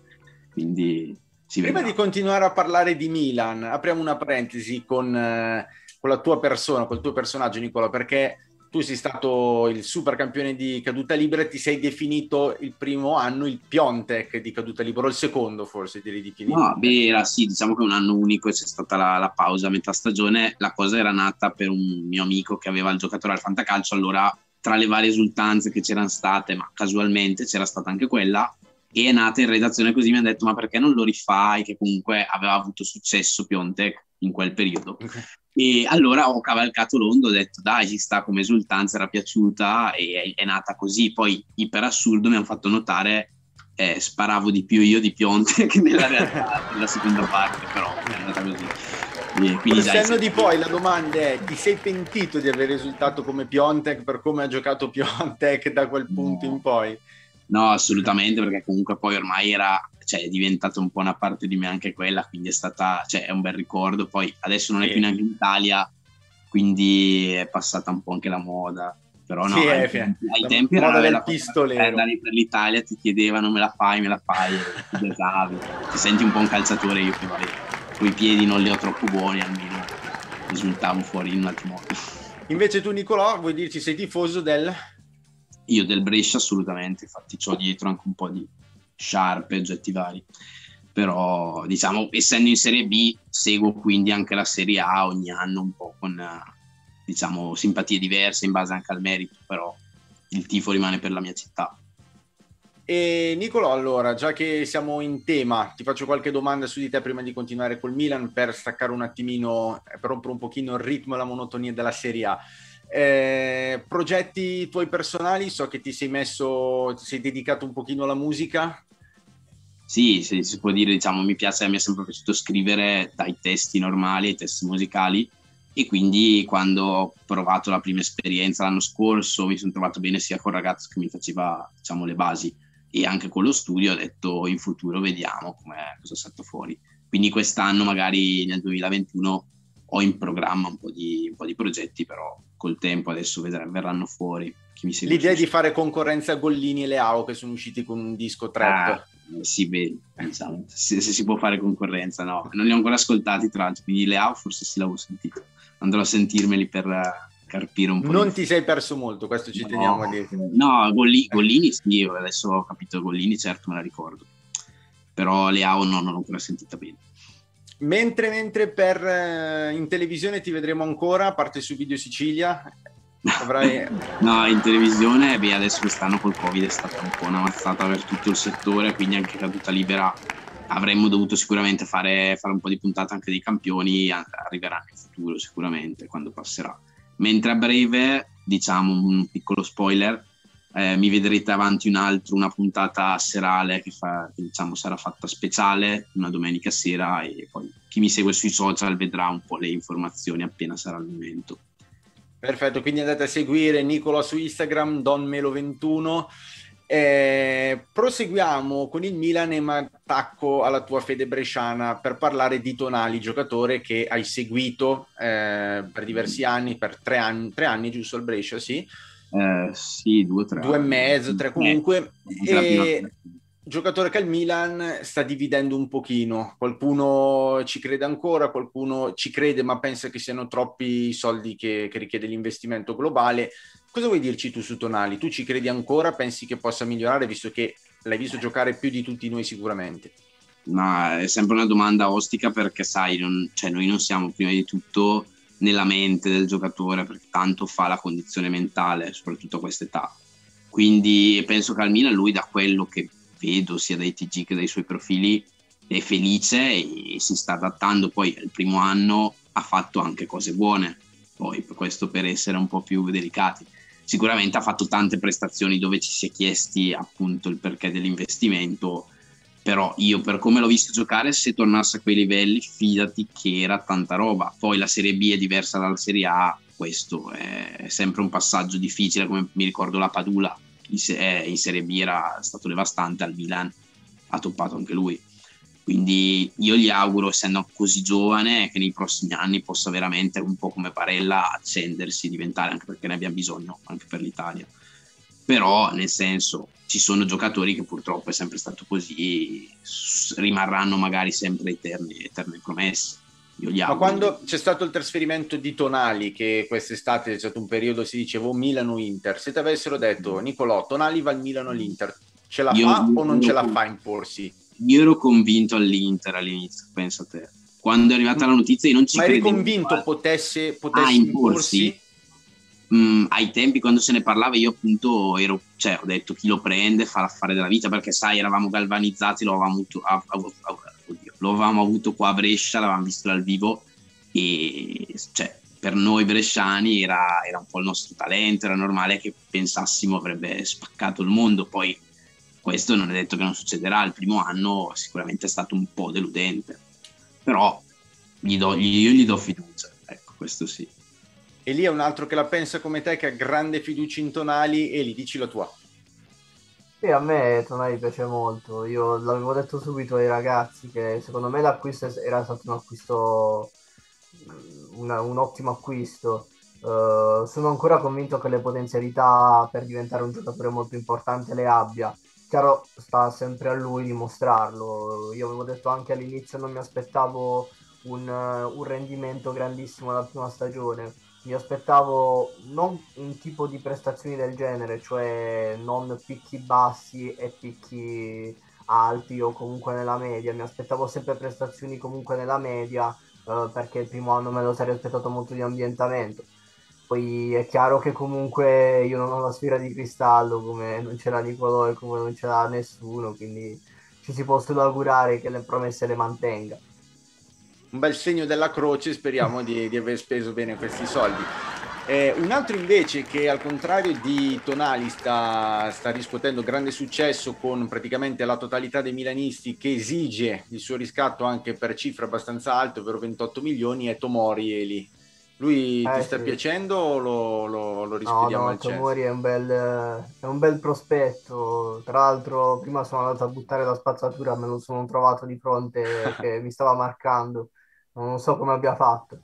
quindi si prima vedrà. Di continuare a parlare di Milan, apriamo una parentesi con, eh, con la tua persona, col tuo personaggio, Nicola, perché tu sei stato il super campione di Caduta Libera e ti sei definito il primo anno il Piątek di Caduta Libera, o il secondo forse ti l'hai definito? No, beh, era, sì, diciamo che è un anno unico e c'è stata la, la pausa a metà stagione. La cosa era nata per un mio amico che aveva il giocatore al fantacalcio, allora tra le varie esultanze che c'erano state, ma casualmente c'era stata anche quella, e è nata in redazione così, mi hanno detto ma perché non lo rifai, che comunque aveva avuto successo Piątek in quel periodo. Okay. E allora ho cavalcato l'onda, ho detto dai, ci sta come esultanza, era piaciuta, e è, è nata così. Poi iper assurdo mi hanno fatto notare eh, sparavo di più io di Piątek che nella realtà nella seconda parte, però è andata così. E quindi dai, se... di poi la domanda è: ti sei pentito di aver risultato come Piątek per come ha giocato Piątek da quel punto no. in poi? No, assolutamente, perché comunque poi ormai era, cioè, è diventata un po' una parte di me anche quella, quindi è stata, cioè, è un bel ricordo. Poi adesso non è più neanche in Italia, quindi è passata un po' anche la moda, però no, sì, ai, ai tempi era del pistolero. Per l'Italia ti chiedevano me la fai, me la fai, ti senti un po' un calciatore, io che vabbè, coi piedi non li ho troppo buoni, almeno risultavo fuori in un altro modo. Invece tu Nicolò, vuoi dirci sei tifoso del... Io del Brescia assolutamente, infatti c'ho dietro anche un po' di sciarpe, oggetti vari, però diciamo essendo in Serie B seguo quindi anche la Serie A ogni anno un po' con diciamo simpatie diverse in base anche al merito, però il tifo rimane per la mia città. E Nicolò, allora già che siamo in tema ti faccio qualche domanda su di te prima di continuare col Milan per staccare un attimino, per rompere un pochino il ritmo e la monotonia della Serie A. Eh, progetti tuoi personali, so che ti sei messo, ti sei dedicato un pochino alla musica. Sì, sì, si può dire, diciamo, mi piace, mi è sempre piaciuto scrivere dai testi normali ai testi musicali, e quindi quando ho provato la prima esperienza l'anno scorso mi sono trovato bene sia col ragazzo che mi faceva, diciamo, le basi e anche con lo studio, ho detto in futuro vediamo com'è, cosa salta fuori. Quindi quest'anno, magari nel duemilaventuno, ho in programma un po' di, un po' di progetti, però col tempo adesso vedrà, verranno fuori. Chi mi segue l'idea su... di fare concorrenza a Gollini e Leao, che sono usciti con un disco trap. Ah, sì, beh, diciamo, se, se si può fare concorrenza, no. Non li ho ancora ascoltati, tra l'altro, quindi Leao forse sì l'avevo sentito. Andrò a sentirmeli per uh, carpire un po'. Non di... ti sei perso molto, questo ci no, teniamo a dire. No, Golli, Gollini sì, adesso ho capito Gollini, certo me la ricordo. Però Leao no, non l'ho ancora sentita bene. Mentre, mentre per, eh, in televisione ti vedremo ancora, a parte su Video Sicilia? Avrai... no, in televisione, beh, adesso quest'anno col Covid è stata un po' una mazzata per tutto il settore, quindi anche Caduta Libera avremmo dovuto sicuramente fare, fare un po' di puntata anche dei campioni, arriveranno in futuro sicuramente, quando passerà. Mentre a breve, diciamo un piccolo spoiler, eh, mi vedrete avanti un altro, una puntata serale che, fa, che diciamo sarà fatta speciale una domenica sera, e poi chi mi segue sui social vedrà un po' le informazioni appena sarà il momento. Perfetto, quindi andate a seguire Nicolò su Instagram, Don Melo ventuno. Eh, proseguiamo con il Milan e mi attacco alla tua fede bresciana per parlare di Tonali, giocatore che hai seguito eh, per diversi anni, per tre anni, tre anni giusto al Brescia, sì? Eh, sì, due, tre. Due e mezzo, tre comunque. Eh, e giocatore che al Milan sta dividendo un pochino. Qualcuno ci crede ancora, qualcuno ci crede ma pensa che siano troppi i soldi che, che richiede l'investimento globale. Cosa vuoi dirci tu su Tonali? Tu ci credi ancora? Pensi che possa migliorare visto che l'hai visto giocare più di tutti noi sicuramente? Ma è sempre una domanda ostica perché sai, non, cioè noi non siamo prima di tutto... nella mente del giocatore, perché tanto fa la condizione mentale, soprattutto a quest'età. Quindi penso che al Milan lui, da quello che vedo sia dai T G che dai suoi profili, è felice e si sta adattando. Poi il primo anno ha fatto anche cose buone, poi questo per essere un po' più delicati. Sicuramente ha fatto tante prestazioni dove ci si è chiesti appunto il perché dell'investimento, però io per come l'ho visto giocare, se tornasse a quei livelli fidati che era tanta roba. Poi la Serie B è diversa dalla Serie A, questo è sempre un passaggio difficile, come mi ricordo la Padula in Serie B era stato devastante, al Milan ha toppato anche lui, quindi io gli auguro, essendo così giovane, che nei prossimi anni possa veramente un po' come Barella accendersi, diventare, anche perché ne abbiamo bisogno anche per l'Italia. Però nel senso, ci sono giocatori che purtroppo è sempre stato così, rimarranno magari sempre eterni, eterne promesse. Io gli auguro. Ma quando c'è stato il trasferimento di Tonali, che quest'estate c'è stato un periodo, si diceva Milano-Inter, se ti avessero detto Nicolò, Tonali va al Milano all'Inter, ce la io fa o non ce la fa imporsi? Io ero convinto all'Inter all'inizio, penso a te. Quando è arrivata la notizia io non ci credevo. Ma eri convinto potesse, potesse ah, imporsi? imporsi? Mm, ai tempi quando se ne parlava io appunto ero, cioè, ho detto chi lo prende fa l'affare della vita, perché sai eravamo galvanizzati, lo avevamo avuto, av, av, av, oddio, lo avevamo avuto qua a Brescia, l'avevamo visto dal vivo e cioè, per noi bresciani era, era un po' il nostro talento, era normale che pensassimo avrebbe spaccato il mondo. Poi questo non è detto che non succederà, il primo anno sicuramente è stato un po' deludente, però gli do, gli, io gli do fiducia, ecco, questo sì. E lì è un altro che la pensa come te, che ha grande fiducia in Tonali. E lì dici la tua. Sì, a me Tonali piace molto. Io l'avevo detto subito ai ragazzi che secondo me l'acquisto era stato un acquisto, una, un ottimo acquisto. Uh, sono ancora convinto che le potenzialità per diventare un giocatore molto importante le abbia. Chiaro, sta sempre a lui dimostrarlo. Io avevo detto anche all'inizio, non mi aspettavo un, un rendimento grandissimo la prima stagione, mi aspettavo non un tipo di prestazioni del genere, cioè non picchi bassi e picchi alti o comunque nella media, mi aspettavo sempre prestazioni comunque nella media, eh, perché il primo anno me lo sarei aspettato molto di ambientamento. Poi è chiaro che comunque io non ho la sfera di cristallo, come non ce l'ha Nicolò e come non ce l'ha nessuno, quindi ci si può solo augurare che le promesse le mantenga. Un bel segno della croce, speriamo di, di aver speso bene questi soldi. Eh, un altro invece che al contrario di Tonali sta, sta riscuotendo grande successo con praticamente la totalità dei milanisti che esige il suo riscatto anche per cifre abbastanza alte, ovvero ventotto milioni, è Tomori. Eli, lui eh, ti sta sì. piacendo o lo, lo, lo rispediamo? No, no, Tomori è un, bel, è un bel prospetto. Tra l'altro prima sono andato a buttare la spazzatura, me lo sono trovato di fronte che mi stava marcando, non so come abbia fatto.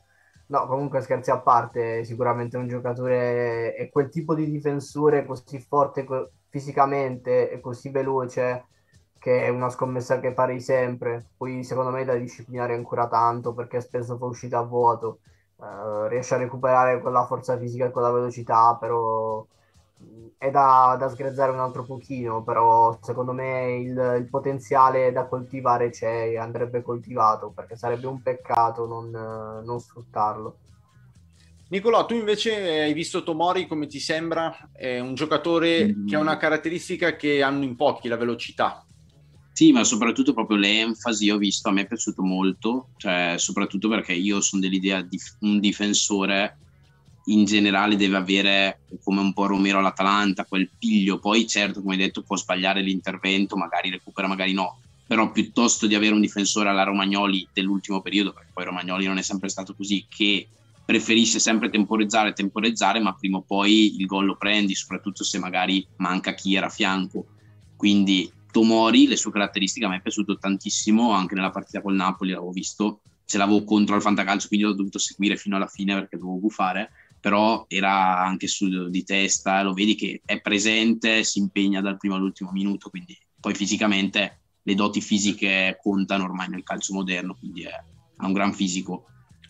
No, comunque scherzi a parte, sicuramente un giocatore, è quel tipo di difensore così forte co- fisicamente e così veloce che è una scommessa che farei sempre. Poi secondo me è da disciplinare ancora tanto, perché spesso fa uscita a vuoto. Uh, riesce a recuperare quella forza fisica e quella velocità, però è da, da sgrezzare un altro pochino. Però secondo me il, il potenziale da coltivare c'è e andrebbe coltivato, perché sarebbe un peccato non, non sfruttarlo. Nicolò, tu invece hai visto Tomori, come ti sembra? È un giocatore mm-hmm. che ha una caratteristica che hanno in pochi, la velocità. Sì, ma soprattutto proprio l'enfasi, ho visto, a me è piaciuto molto, cioè, soprattutto perché io sono dell'idea di un difensore in generale deve avere, come un po' Romero all'Atalanta, quel piglio. Poi certo, come hai detto, può sbagliare l'intervento, magari recupera, magari no, però piuttosto di avere un difensore alla Romagnoli dell'ultimo periodo, perché poi Romagnoli non è sempre stato così, che preferisce sempre temporizzare, temporeggiare, ma prima o poi il gol lo prendi, soprattutto se magari manca chi era a fianco. Quindi Tomori, le sue caratteristiche, a me è piaciuto tantissimo, anche nella partita col Napoli l'avevo visto, ce l'avevo contro al Fantacalcio, quindi l'ho dovuto seguire fino alla fine perché dovevo gufare, però era anche su di testa, lo vedi che è presente, si impegna dal primo all'ultimo minuto, quindi poi fisicamente le doti fisiche contano ormai nel calcio moderno, quindi è, ha un gran fisico.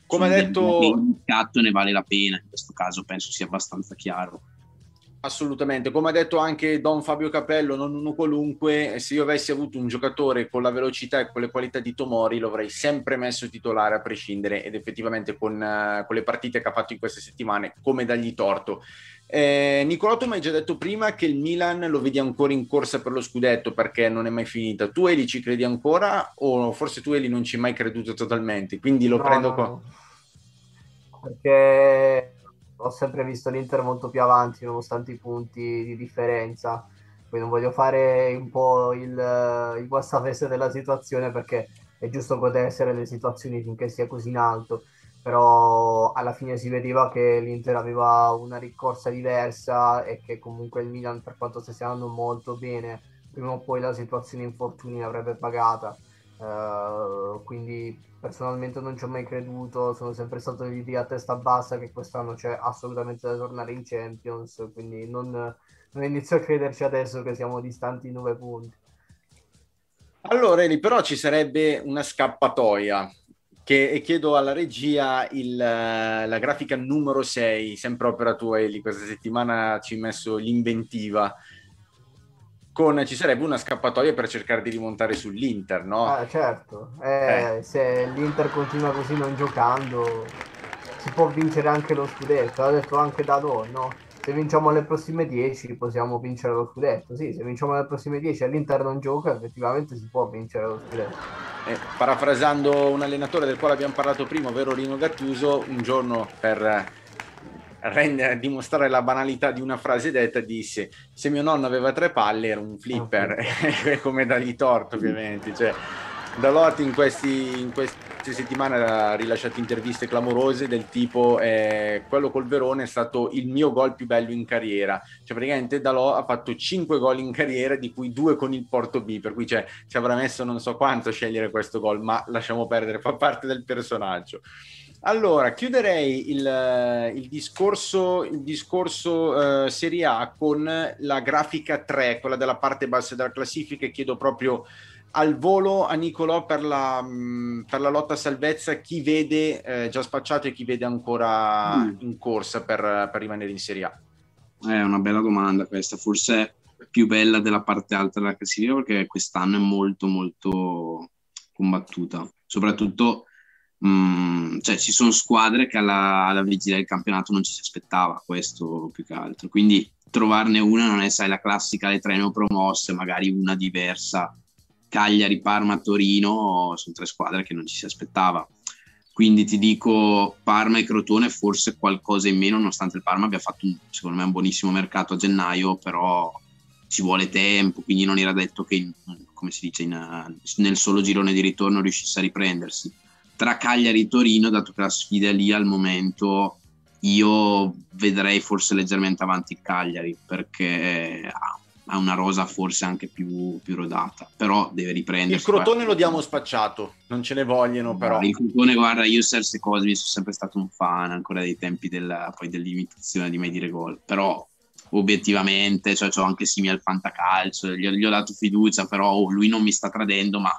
Come ha detto, il catto ne vale la pena, in questo caso penso sia abbastanza chiaro. Assolutamente, come ha detto anche Don Fabio Capello, non uno qualunque, se io avessi avuto un giocatore con la velocità e con le qualità di Tomori lo avrei sempre messo titolare a prescindere, ed effettivamente con, uh, con le partite che ha fatto in queste settimane, come dagli torto. Eh, Nicolò, tu mi hai già detto prima che il Milan lo vedi ancora in corsa per lo scudetto perché non è mai finita. Tu Eli ci credi ancora, o forse tu Eli non ci hai mai creduto totalmente, quindi lo no, prendo qua. No. Perché ho sempre visto l'Inter molto più avanti nonostante i punti di differenza, poi non voglio fare un po' il, il guastafeste della situazione, perché è giusto godessere le situazioni finché sia così in alto, però alla fine si vedeva che l'Inter aveva una ricorsa diversa e che comunque il Milan, per quanto stesse andando molto bene, prima o poi la situazione infortuni l'avrebbe pagata. Uh, quindi personalmente non ci ho mai creduto, sono sempre stato l'idea a testa bassa che quest'anno c'è assolutamente da tornare in Champions, quindi non, non inizio a crederci adesso che siamo distanti nove punti. Allora Eli, però ci sarebbe una scappatoia che, e chiedo alla regia il, la grafica numero sei, sempre opera tua Eli, questa settimana ci hai messo l'inventiva. Con, ci sarebbe una scappatoia per cercare di rimontare sull'Inter, no? Ah, certo, eh, eh. Se l'Inter continua così non giocando si può vincere anche lo scudetto, l'ha detto anche Dalot, no? Se vinciamo le prossime dieci possiamo vincere lo scudetto, sì, se vinciamo le prossime dieci e l'Inter non gioca effettivamente si può vincere lo scudetto. Eh, parafrasando un allenatore del quale abbiamo parlato prima, ovvero Lino Gattuso, un giorno per Rende, dimostrare la banalità di una frase detta disse: se mio nonno aveva tre palle era un flipper. Okay. Come dagli torto ovviamente, cioè, Dalot in, questi, in queste settimane ha rilasciato interviste clamorose del tipo eh, quello col Verona è stato il mio gol più bello in carriera, cioè praticamente Dalot ha fatto cinque gol in carriera di cui due con il Porto B, per cui cioè, ci avrà messo non so quanto a scegliere questo gol, ma lasciamo perdere, fa parte del personaggio. Allora, chiuderei il, il discorso, il discorso eh, Serie A con la grafica tre, quella della parte bassa della classifica, e chiedo proprio al volo a Nicolò per la, mh, per la lotta a salvezza chi vede eh, già spacciato e chi vede ancora mm. in corsa per, per rimanere in Serie A. È una bella domanda questa, forse più bella della parte alta della classifica, perché quest'anno è molto molto combattuta, soprattutto mh, cioè ci sono squadre che alla, alla vigilia del campionato non ci si aspettava, questo più che altro, quindi trovarne una non è, sai, la classica le tre neopromosse, magari una diversa. Cagliari, Parma, Torino sono tre squadre che non ci si aspettava, quindi ti dico Parma e Crotone forse qualcosa in meno, nonostante il Parma abbia fatto un, secondo me un buonissimo mercato a gennaio, però ci vuole tempo, quindi non era detto che in, come si dice in, nel solo girone di ritorno riuscisse a riprendersi. Tra Cagliari e Torino, dato che la sfida è lì al momento, io vedrei forse leggermente avanti il Cagliari, perché ah, ha una rosa forse anche più, più rodata, però deve riprendersi. Il Crotone lo diamo spacciato, non ce ne vogliono, no, però. Il Crotone, guarda, io certe cose mi sono sempre stato un fan, ancora dei tempi della, poi dell'imitazione di Mai Dire Gol, però obiettivamente, cioè c'ho anche simile al fantacalcio, gli ho, gli ho dato fiducia, però oh, lui non mi sta tradendo, ma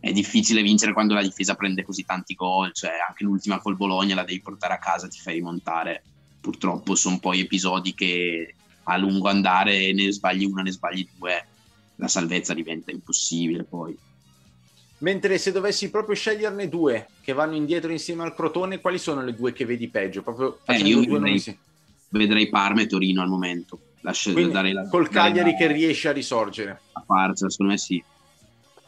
è difficile vincere quando la difesa prende così tanti gol, cioè anche l'ultima col Bologna la devi portare a casa, ti fai rimontare. Purtroppo sono poi episodi che a lungo andare ne sbagli una, ne sbagli due, la salvezza diventa impossibile poi. Mentre se dovessi proprio sceglierne due che vanno indietro insieme al Crotone, quali sono le due che vedi peggio? Proprio eh, io due vedrei, sì. vedrei Parma e Torino al momento. Lascia, darei la, col darei Cagliari la, che riesce a risorgere. A farcela, secondo me sì.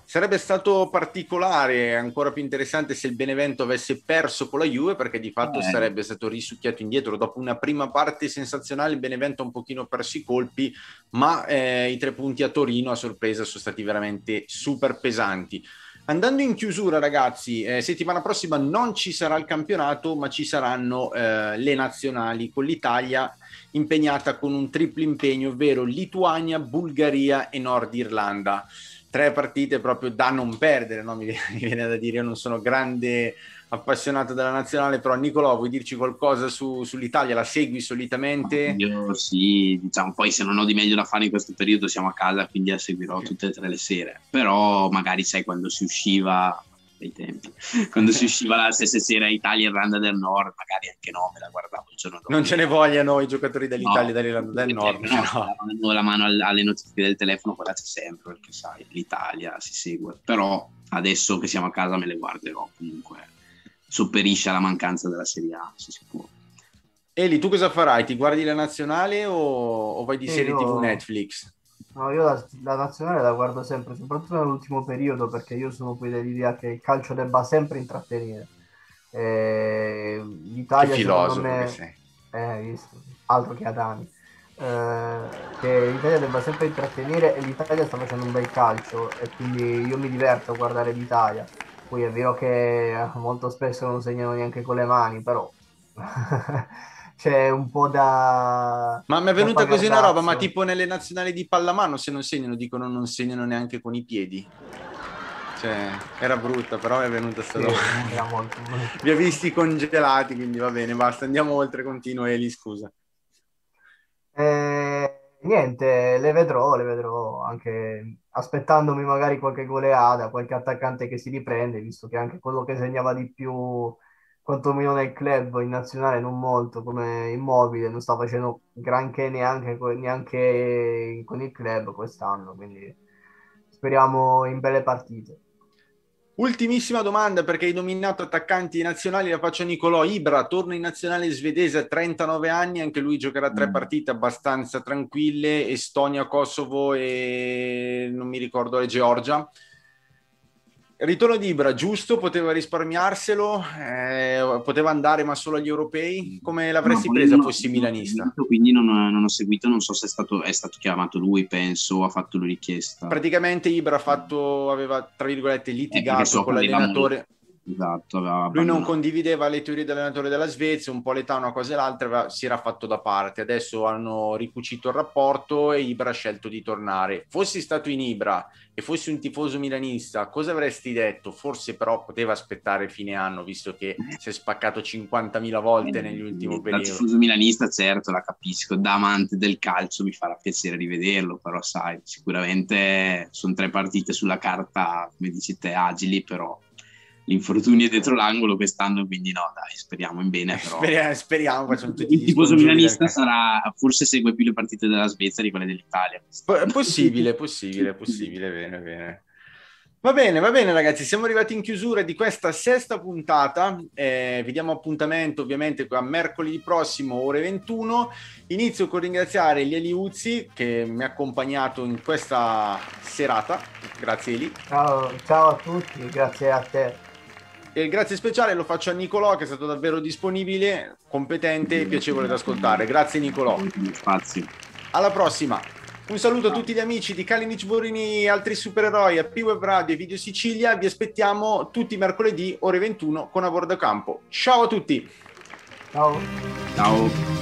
Sarebbe stato particolare, ancora più interessante, se il Benevento avesse perso con la Juve, perché di fatto eh. sarebbe stato risucchiato indietro. Dopo una prima parte sensazionale il Benevento ha un pochino perso i colpi, ma eh, i tre punti a Torino a sorpresa sono stati veramente super pesanti. Andando in chiusura, ragazzi, eh, settimana prossima non ci sarà il campionato, ma ci saranno eh, le nazionali, con l'Italia impegnata con un triplo impegno, ovvero Lituania, Bulgaria e Nord Irlanda. Tre partite proprio da non perdere, no? Mi viene da dire, io non sono grande appassionato della nazionale, però Nicolò, vuoi dirci qualcosa su, sull'Italia? La segui solitamente? Io sì, diciamo, poi se non ho di meglio da fare in questo periodo siamo a casa, quindi la seguirò okay. tutte e tre le sere, però magari sai quando si usciva, ai tempi, quando si usciva la stessa sera Italia e Irlanda del Nord, magari anche no, me la guardavo il giorno dopo. Non ce ne vogliano i giocatori dell'Italia e no, dell'Irlanda del Nord. No, no. Dando la mano alle notifiche del telefono, quella c'è sempre, perché sai, l'Italia si segue. Però adesso che siamo a casa me le guarderò, comunque sopperisce alla mancanza della Serie A, se si può. Eli, tu cosa farai? Ti guardi la nazionale o, o vai di serie eh, tivù Netflix? No, io la, la nazionale la guardo sempre, soprattutto nell'ultimo periodo, perché io sono poi dell'idea che il calcio debba sempre intrattenere. Eh, L'Italia, secondo me, che eh, visto, altro che Adani, eh, che l'Italia debba sempre intrattenere, e l'Italia sta facendo un bel calcio e quindi io mi diverto a guardare l'Italia. Poi è vero che molto spesso non segnano neanche con le mani, però... c'è un po' da... Ma mi è venuta così una roba, ma tipo nelle nazionali di pallamano se non segnano, dicono non segnano neanche con i piedi. Cioè, era brutta, però mi è venuta sta roba. Sì, vi ho visti congelati, quindi va bene, basta, andiamo oltre, continuo Eli, scusa. Eh, niente, le vedrò, le vedrò, anche aspettandomi magari qualche goleada, qualche attaccante che si riprende, visto che anche quello che segnava di più... quantomeno nel club, in nazionale non molto, come Immobile, non sta facendo granché neanche, neanche con il club quest'anno, quindi speriamo in belle partite. Ultimissima domanda, perché hai nominato attaccanti nazionali, la faccio a Nicolò. Ibra torna in nazionale svedese a trentanove anni, anche lui giocherà tre partite abbastanza tranquille, Estonia, Kosovo e non mi ricordo, e Georgia. Ritorno di Ibra, giusto? Poteva risparmiarselo, eh, poteva andare ma solo agli europei? Come l'avresti no, presa fossi milanista? Seguito, quindi non, non ho seguito, non so se è stato, è stato chiamato lui, penso, ha fatto lui richiesta. Praticamente Ibra ha fatto, aveva tra virgolette litigato eh, so, con l'allenatore. Esatto, la... lui non condivideva le teorie dell'allenatore della Svezia, un po' l'età, una cosa e l'altra, si era fatto da parte. Adesso hanno ricucito il rapporto e Ibra ha scelto di tornare. Fossi stato in Ibra e fossi un tifoso milanista, cosa avresti detto? Forse però poteva aspettare fine anno, visto che si è spaccato cinquantamila volte eh, negli ultimi periodi. Da tifoso milanista, certo, la capisco, da amante del calcio mi farà piacere rivederlo, però sai, sicuramente sono tre partite sulla carta, come dici te, agili, però l'infortunio è dentro l'angolo quest'anno, quindi no, dai, speriamo in bene. Però speriamo, speriamo sono tutti il tifoso milanista sarà, forse segue più le partite della Svezia di quelle dell'Italia. P- possibile, possibile, possibile, bene, bene. Va bene, va bene ragazzi, siamo arrivati in chiusura di questa sesta puntata, eh, vi diamo appuntamento ovviamente a mercoledì prossimo ore ventuno. Inizio con ringraziare Elia Liuzzi che mi ha accompagnato in questa serata, grazie Eli. Ciao, ciao a tutti, grazie a te. E il grazie speciale lo faccio a Nicolò, che è stato davvero disponibile, competente e piacevole da ascoltare. Grazie Nicolò. Grazie. Alla prossima. Un saluto a tutti gli amici di Kalinic Borini e altri supereroi a P-Web Radio e Video Sicilia. Vi aspettiamo tutti mercoledì ore ventuno con A Bordo Campo. Ciao a tutti. Ciao. Ciao.